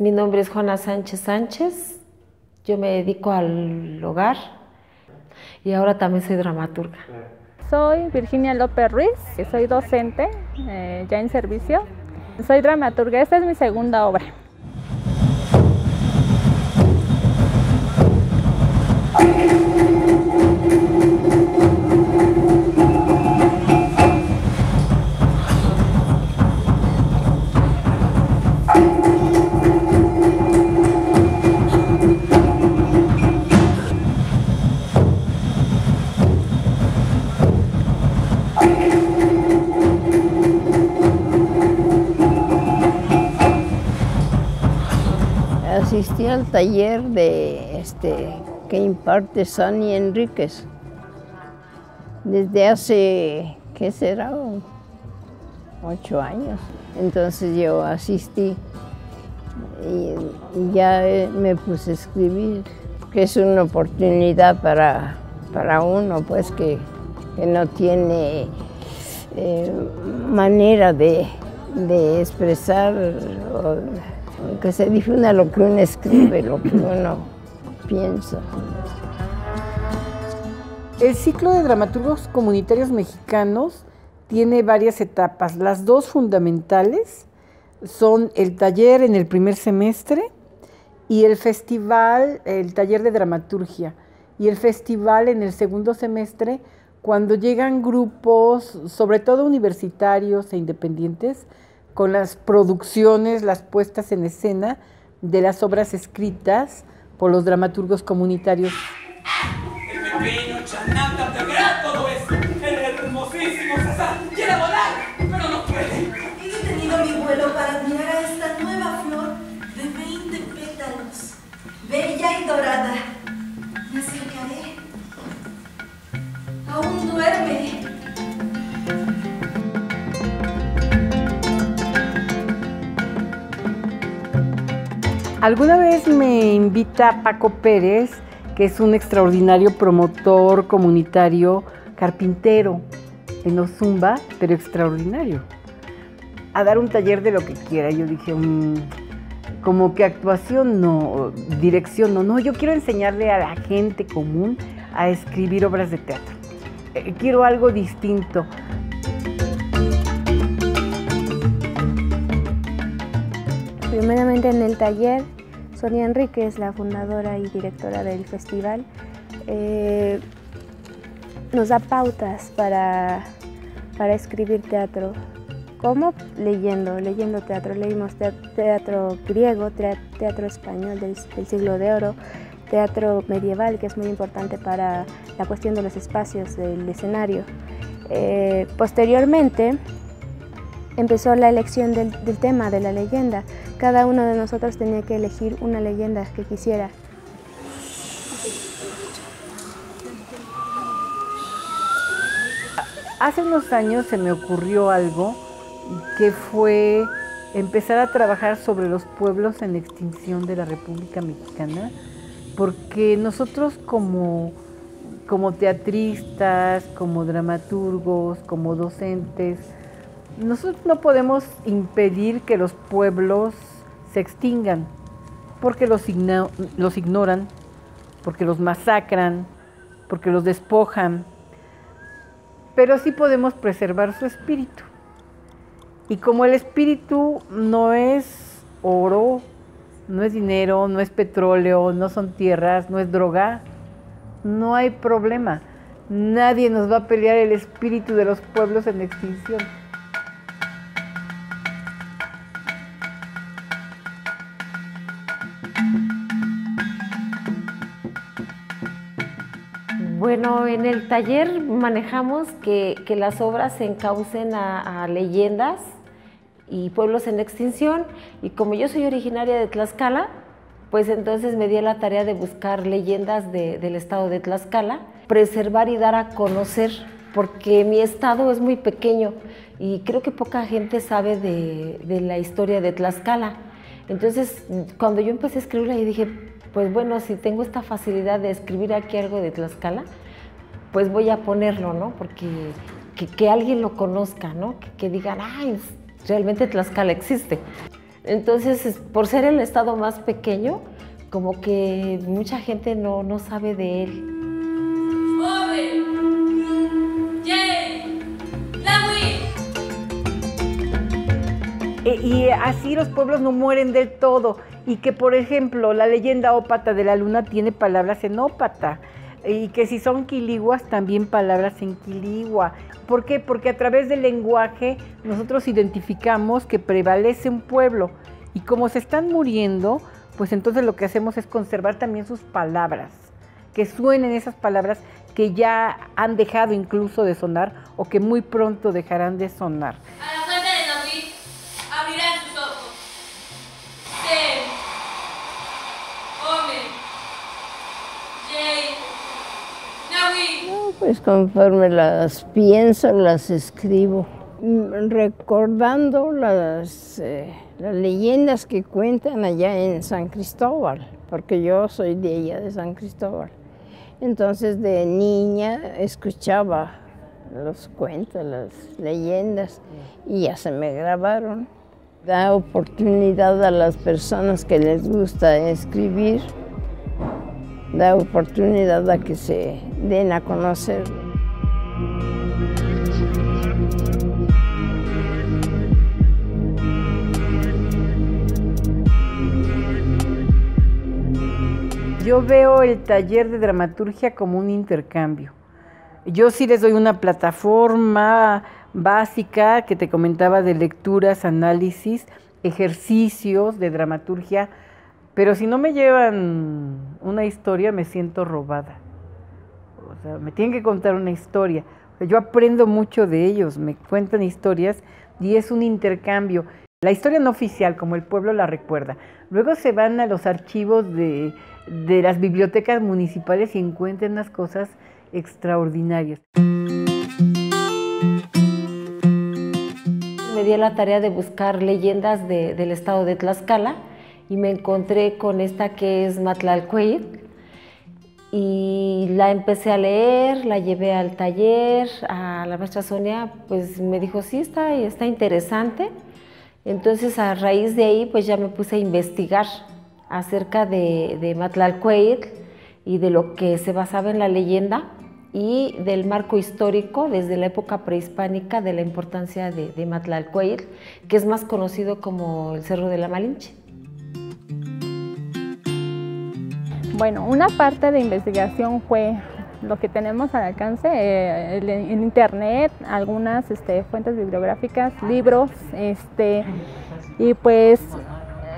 Mi nombre es Juana Sánchez Sánchez, yo me dedico al hogar y ahora también soy dramaturga. Soy Virginia López Ruiz, soy docente, ya en servicio. Soy dramaturga, esta es mi segunda obra. Asistí al taller de que imparte Sani Enríquez desde hace, ¿qué será? 8 años. Entonces yo asistí y ya me puse a escribir, que es una oportunidad para uno, pues que no tiene manera de expresar que se difunda lo que uno escribe, lo que uno piensa. El ciclo de dramaturgos comunitarios mexicanos tiene varias etapas. Las dos fundamentales son el taller en el primer semestre y el festival, el taller de dramaturgia, y el festival en el segundo semestre, cuando llegan grupos, sobre todo universitarios e independientes, con las producciones, las puestas en escena de las obras escritas por los dramaturgos comunitarios. Alguna vez me invita Paco Pérez, que es un extraordinario promotor comunitario, carpintero en Ozumba, pero extraordinario, a dar un taller de lo que quiera. Yo dije, como que actuación no, dirección no, yo quiero enseñarle a la gente común a escribir obras de teatro. Quiero algo distinto. Primeramente en el taller, Sonia Enrique es la fundadora y directora del festival. Nos da pautas para escribir teatro. ¿Cómo? Leyendo teatro. Leímos teatro griego, teatro español del siglo de oro, teatro medieval, que es muy importante para la cuestión de los espacios del escenario. Posteriormente, empezó la elección del tema, de la leyenda. Cada uno de nosotros tenía que elegir una leyenda que quisiera. Hace unos años se me ocurrió algo que fue empezar a trabajar sobre los pueblos en extinción de la República Mexicana, porque nosotros como teatristas, como dramaturgos, como docentes, nosotros no podemos impedir que los pueblos se extingan, porque los ignoran, porque los masacran, porque los despojan, pero sí podemos preservar su espíritu. Y como el espíritu no es oro, no es dinero, no es petróleo, no son tierras, no es droga, no hay problema. Nadie nos va a pelear el espíritu de los pueblos en extinción. Bueno, en el taller manejamos que las obras se encaucen a leyendas y pueblos en extinción, y como yo soy originaria de Tlaxcala, pues entonces me di a la tarea de buscar leyendas del estado de Tlaxcala, preservar y dar a conocer, porque mi estado es muy pequeño y creo que poca gente sabe de la historia de Tlaxcala. Entonces, cuando yo empecé a escribirla, yo dije, pues bueno, si tengo esta facilidad de escribir aquí algo de Tlaxcala, pues voy a ponerlo, ¿no? Porque que alguien lo conozca, ¿no? Que digan, ¡ay! Realmente Tlaxcala existe. Entonces, por ser el estado más pequeño, como que mucha gente no sabe de él. Y así los pueblos no mueren del todo. Y que, por ejemplo, la leyenda ópata de la luna tiene palabras en ópata. Y que si son quiliguas, también palabras en quiligua. ¿Por qué? Porque a través del lenguaje nosotros identificamos que prevalece un pueblo. Y como se están muriendo, pues entonces lo que hacemos es conservar también sus palabras. Que suenen esas palabras que ya han dejado incluso de sonar o que muy pronto dejarán de sonar. Pues conforme las pienso, las escribo, recordando las leyendas que cuentan allá en San Cristóbal, porque yo soy de allá, de San Cristóbal. Entonces, de niña escuchaba los cuentos, las leyendas, y ya se me grabaron. Da oportunidad a las personas que les gusta escribir, da oportunidad a que se den a conocer. Yo veo el taller de dramaturgia como un intercambio. Yo sí les doy una plataforma básica que te comentaba de lecturas, análisis, ejercicios de dramaturgia, pero si no me llevan una historia, me siento robada. O sea, me tienen que contar una historia. O sea, yo aprendo mucho de ellos, me cuentan historias y es un intercambio. La historia no oficial, como el pueblo la recuerda. Luego se van a los archivos de las bibliotecas municipales y encuentran unas cosas extraordinarias. Me di a la tarea de buscar leyendas del estado de Tlaxcala, y me encontré con esta que es Matlalcuey y la empecé a leer, la llevé al taller, a la maestra Sonia, pues me dijo, sí, está interesante. Entonces, a raíz de ahí, pues ya me puse a investigar acerca de Matlalcuey y de lo que se basaba en la leyenda y del marco histórico desde la época prehispánica de la importancia de Matlalcuey, que es más conocido como el Cerro de la Malinche. Bueno, una parte de investigación fue lo que tenemos al alcance, en internet, algunas fuentes bibliográficas, libros, y pues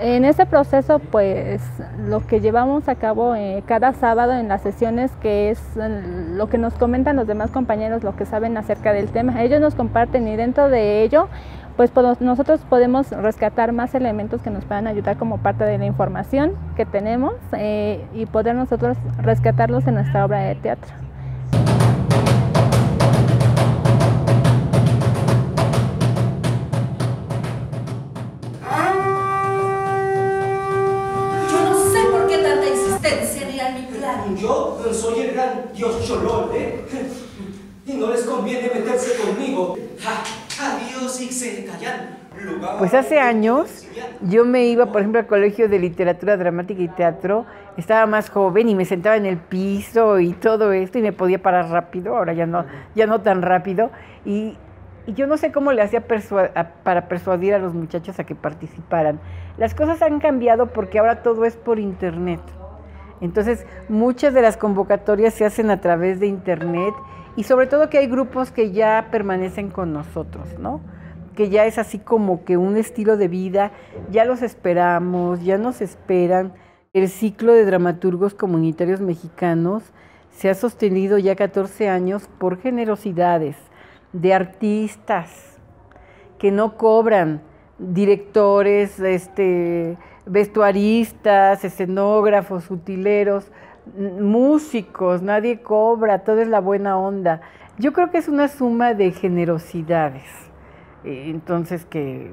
en ese proceso, pues lo que llevamos a cabo cada sábado en las sesiones, que es lo que nos comentan los demás compañeros, lo que saben acerca del tema, ellos nos comparten y dentro de ello, pues nosotros podemos rescatar más elementos que nos puedan ayudar como parte de la información que tenemos y poder nosotros rescatarlos en nuestra obra de teatro. Yo no sé por qué tanta insistencia ni a mi plan. Yo soy el gran dios Cholol, ¿eh? Y no les conviene meterse conmigo. ¡Ja! Pues hace años yo me iba, por ejemplo, al Colegio de Literatura Dramática y Teatro, estaba más joven y me sentaba en el piso y todo esto y me podía parar rápido, ahora ya no tan rápido, y yo no sé cómo le hacía para persuadir a los muchachos a que participaran. Las cosas han cambiado porque ahora todo es por internet, entonces muchas de las convocatorias se hacen a través de internet. Y sobre todo que hay grupos que ya permanecen con nosotros, ¿no? Que ya es así como que un estilo de vida, ya los esperamos, ya nos esperan. El ciclo de dramaturgos comunitarios mexicanos se ha sostenido ya 14 años por generosidades de artistas que no cobran, directores, vestuaristas, escenógrafos, utileros, músicos, nadie cobra, todo es la buena onda. Yo creo que es una suma de generosidades, entonces que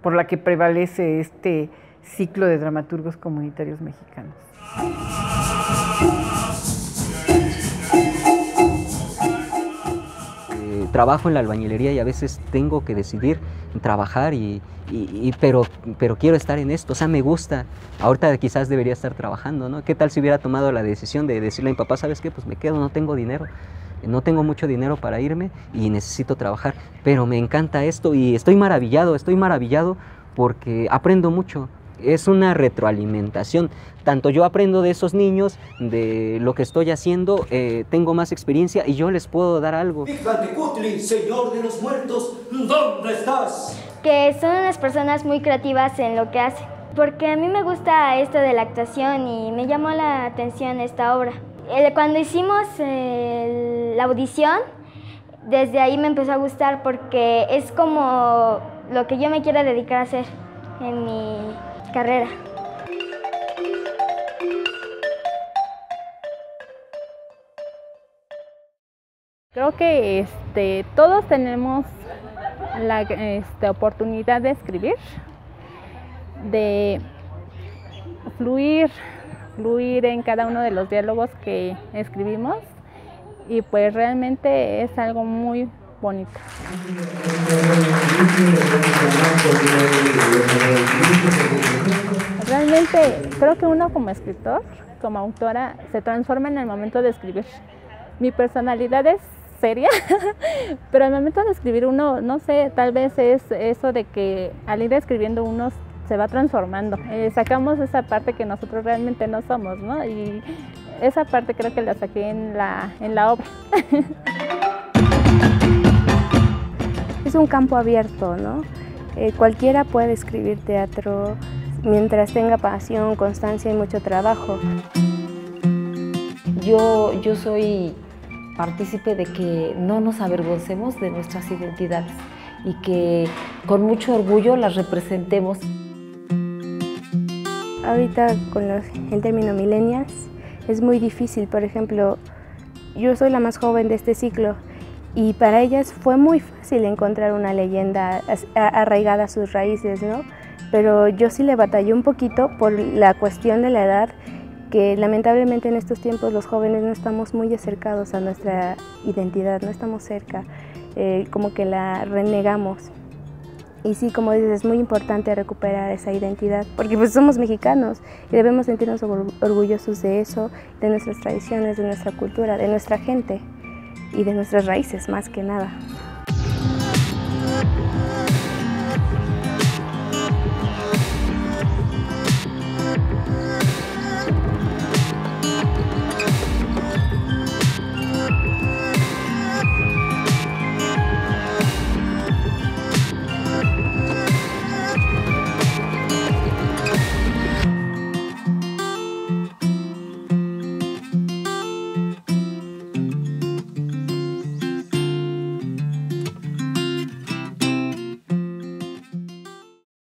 por la que prevalece este ciclo de dramaturgos comunitarios mexicanos. Trabajo en la albañilería y a veces tengo que decidir trabajar, pero quiero estar en esto, o sea, me gusta. Ahorita quizás debería estar trabajando, ¿no? ¿Qué tal si hubiera tomado la decisión de decirle a mi papá, ¿sabes qué? Pues me quedo, no tengo dinero, no tengo mucho dinero para irme y necesito trabajar, pero me encanta esto y estoy maravillado porque aprendo mucho. Es una retroalimentación, tanto yo aprendo de esos niños, de lo que estoy haciendo, tengo más experiencia y yo les puedo dar algo. Xantecutli, señor de los muertos, ¿dónde estás? Que son unas personas muy creativas en lo que hacen, porque a mí me gusta esto de la actuación y me llamó la atención esta obra. Cuando hicimos la audición, desde ahí me empezó a gustar porque es como lo que yo me quiero dedicar a hacer en mi carrera. Creo que todos tenemos la oportunidad de escribir, de fluir en cada uno de los diálogos que escribimos y pues realmente es algo muy bonito. Realmente creo que uno como escritor, como autora, se transforma en el momento de escribir. Mi personalidad es seria, pero el momento de escribir uno, no sé, tal vez es eso de que al ir escribiendo uno se va transformando. Sacamos esa parte que nosotros realmente no somos, ¿no? Y esa parte creo que la saqué en la obra. Es un campo abierto, ¿no? Cualquiera puede escribir teatro mientras tenga pasión, constancia y mucho trabajo. Yo soy partícipe de que no nos avergoncemos de nuestras identidades y que con mucho orgullo las representemos. Ahorita con el término millennials es muy difícil, por ejemplo, yo soy la más joven de este ciclo y para ellas fue muy fácil encontrar una leyenda arraigada a sus raíces, ¿no? Pero yo sí le batallé un poquito por la cuestión de la edad, que lamentablemente en estos tiempos los jóvenes no estamos muy acercados a nuestra identidad, no estamos cerca, como que la renegamos. Y sí, como dices, es muy importante recuperar esa identidad, porque pues somos mexicanos y debemos sentirnos orgullosos de eso, de nuestras tradiciones, de nuestra cultura, de nuestra gente y de nuestras raíces, más que nada.